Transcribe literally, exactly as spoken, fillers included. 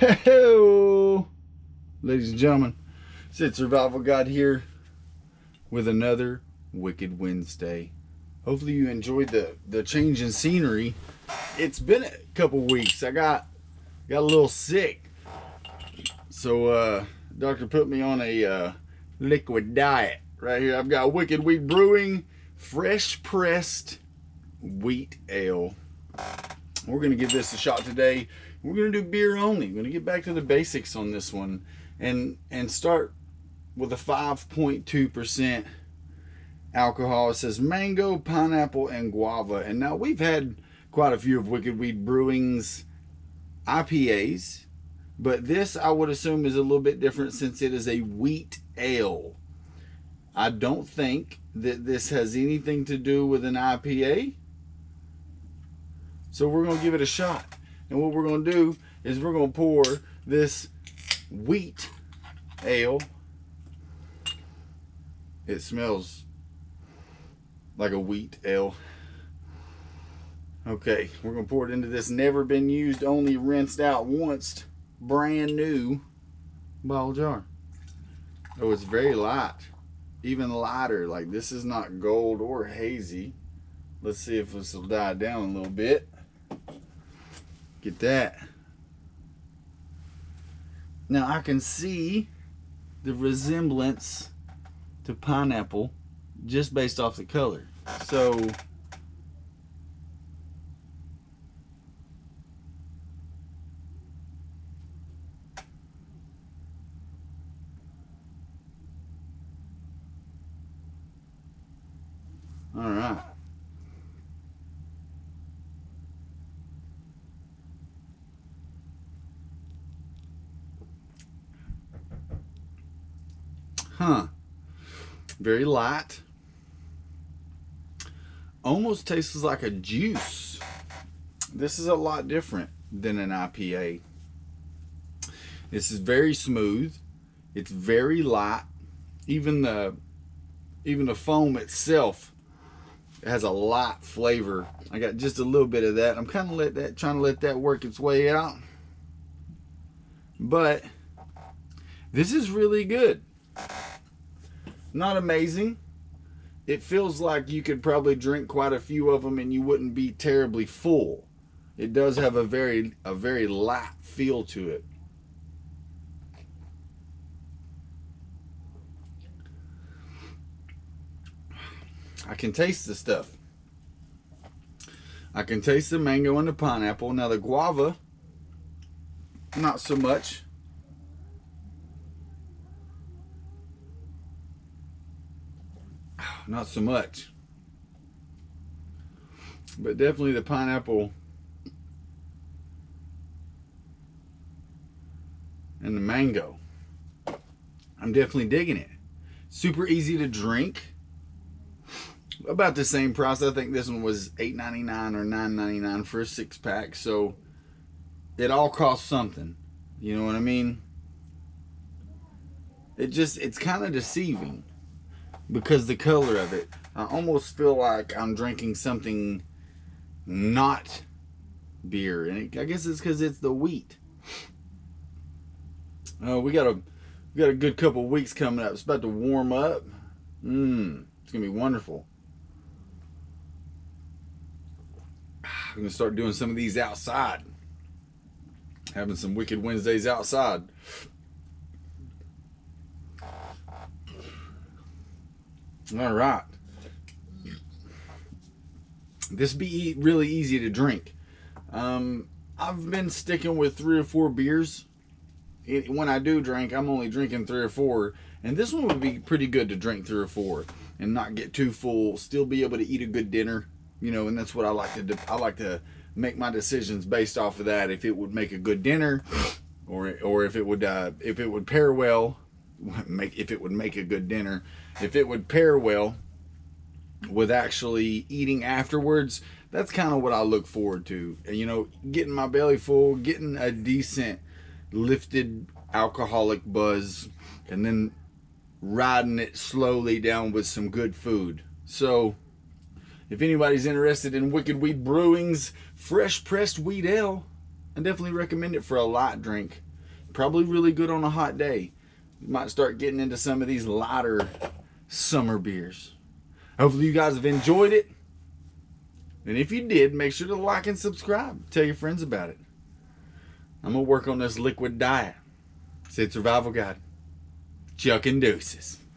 Hello, ladies and gentlemen, Sid's Survival Guide here with another Wicked Wednesday. Hopefully you enjoyed the the change in scenery. It's been a couple weeks. I got got a little sick, so uh, doctor put me on a uh, liquid diet right here. I've got Wicked Weed Brewing fresh pressed wheat ale. We're gonna give this a shot today. We're gonna do beer only. We're gonna get back to the basics on this one and and start with a five point two percent alcohol. It says mango, pineapple, and guava. And now we've had quite a few of Wicked Weed Brewing's I P As, but this I would assume is a little bit different since it is a wheat ale. I don't think that this has anything to do with an I P A. So we're gonna give it a shot. And what we're going to do is we're going to pour this wheat ale. It smells like a wheat ale. Okay, we're going to pour it into this never been used, only rinsed out once, brand new bottle jar. Oh, it's very light, even lighter. Like, this is not gold or hazy. Let's see if this will die down a little bit. Get that. Now I can see the resemblance to pineapple just based off the color. So all right. Huh, very light, almost tastes like a juice. This is a lot different than an I P A. This is very smooth, it's very light. Even the even the foam itself has a light flavor. I got just a little bit of that. I'm kind of let that trying to let that work its way out, but this is really good. Not amazing. It feels like you could probably drink quite a few of them and you wouldn't be terribly full. It does have a very a very light feel to it. I can taste the stuff. I can taste the mango and the pineapple. Now the guava, not so much. Not so much, but definitely the pineapple and the mango. I'm definitely digging it. Super easy to drink. About the same price. I think this one was eight ninety-nine or nine ninety-nine for a six pack. So it all costs something. You know what I mean? It just, it's kind of deceiving. Because the color of it, I almost feel like I'm drinking something not beer, and it, I guess it's because it's the wheat. Oh, we got a we got a good couple of weeks coming up. It's about to warm up. Mmm, it's gonna be wonderful. I'm gonna start doing some of these outside, having some Wicked Wednesdays outside. All right, this be really easy to drink. um I've been sticking with three or four beers. It, when I do drink, I'm only drinking three or four, and this one would be pretty good to drink three or four and not get too full, still be able to eat a good dinner, you know. And that's what I like to do. I like to make my decisions based off of that, if it would make a good dinner, or or if it would uh if it would pair well. Make if it would make a good dinner, if it would pair well with actually eating afterwards. That's kind of what I look forward to, and you know, getting my belly full, getting a decent lifted alcoholic buzz, and then riding it slowly down with some good food. So if anybody's interested in Wicked Weed Brewing's fresh pressed wheat ale, I definitely recommend it for a light drink. probably really good on a hot day. You might start getting into some of these lighter summer beers. Hopefully you guys have enjoyed it. And if you did, make sure to like and subscribe. Tell your friends about it. I'm going to work on this liquid diet. Sid's Survival Guide. Chuck and deuces.